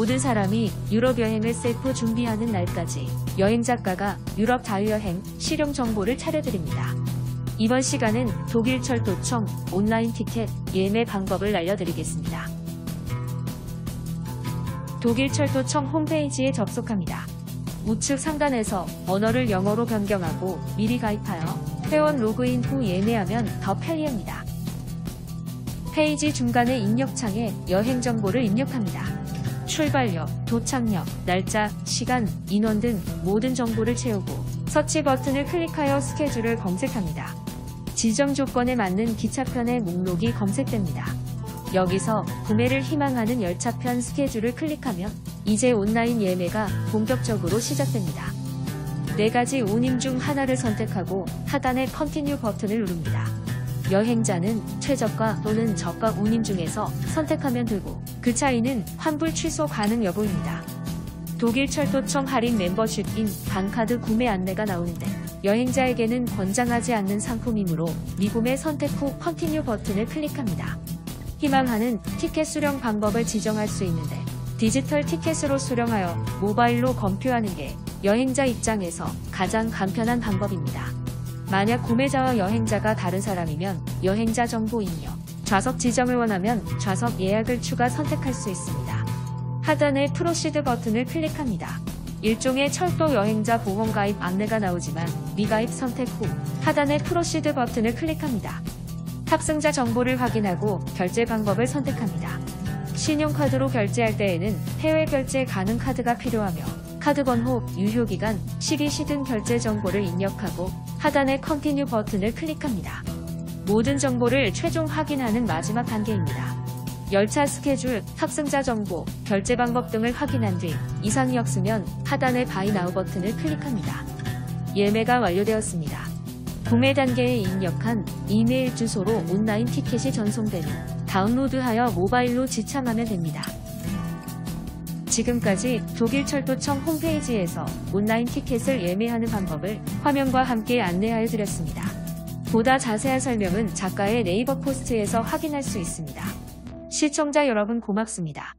모든 사람이 유럽 여행을 셀프 준비하는 날까지 여행 작가가 유럽 자유여행 실용 정보를 차려드립니다. 이번 시간은 독일철도청 온라인 티켓 예매 방법을 알려드리겠습니다. 독일철도청 홈페이지에 접속합니다. 우측 상단에서 언어를 영어로 변경하고 미리 가입하여 회원 로그인 후 예매하면 더 편리합니다. 페이지 중간에 입력창에 여행 정보를 입력합니다. 출발역, 도착역, 날짜, 시간, 인원 등 모든 정보를 채우고 서치 버튼을 클릭하여 스케줄을 검색합니다. 지정 조건에 맞는 기차편의 목록이 검색됩니다. 여기서 구매를 희망하는 열차편 스케줄을 클릭하면 이제 온라인 예매가 본격적으로 시작됩니다. 4가지 운임 중 하나를 선택하고 하단의 컨티뉴 버튼을 누릅니다. 여행자는 최저가 또는 저가 운임 중에서 선택하면 되고 그 차이는 환불 취소 가능 여부입니다. 독일철도청 할인 멤버십인 반카드 구매 안내가 나오는데 여행자에게는 권장하지 않는 상품이므로 미구매 선택 후 컨티뉴 버튼을 클릭합니다. 희망하는 티켓 수령 방법을 지정할 수 있는데 디지털 티켓으로 수령하여 모바일로 검표하는 게 여행자 입장에서 가장 간편한 방법입니다. 만약 구매자와 여행자가 다른 사람이면 여행자 정보 입력, 좌석 지정을 원하면 좌석 예약을 추가 선택할 수 있습니다. 하단의 프로시드 버튼을 클릭합니다. 일종의 철도 여행자 보험 가입 안내가 나오지만 미가입 선택 후 하단의 프로시드 버튼을 클릭합니다. 탑승자 정보를 확인하고 결제 방법을 선택합니다. 신용카드로 결제할 때에는 해외 결제 가능 카드가 필요하며 카드 번호, 유효기간, 시기시 등 결제 정보를 입력하고 하단의 컨티뉴 버튼을 클릭합니다. 모든 정보를 최종 확인하는 마지막 단계입니다. 열차 스케줄, 탑승자 정보, 결제 방법 등을 확인한 뒤 이상이 없으면 하단의 바이 나우 버튼을 클릭합니다. 예매가 완료되었습니다. 구매 단계에 입력한 이메일 주소로 온라인 티켓이 전송되는 다운로드하여 모바일로 지참하면 됩니다. 지금까지 독일철도청 홈페이지에서 온라인 티켓을 예매하는 방법을 화면과 함께 안내하여 드렸습니다. 보다 자세한 설명은 작가의 네이버 포스트에서 확인할 수 있습니다. 시청자 여러분 고맙습니다.